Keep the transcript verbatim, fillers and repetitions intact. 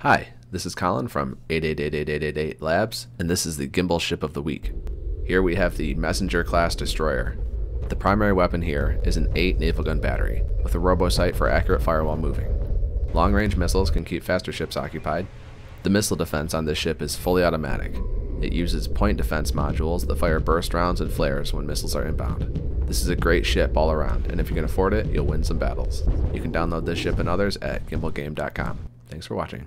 Hi, this is Colin from eight eight eight eight eight eight Labs, and this is the Gimbal Ship of the Week. Here we have the Messenger Class Destroyer. The primary weapon here is an eight naval gun battery, with a robo-sight for accurate fire while moving. Long-range missiles can keep faster ships occupied. The missile defense on this ship is fully automatic. It uses point defense modules that fire burst rounds and flares when missiles are inbound. This is a great ship all around, and if you can afford it, you'll win some battles. You can download this ship and others at Gimbal Game dot com. Thanks for watching.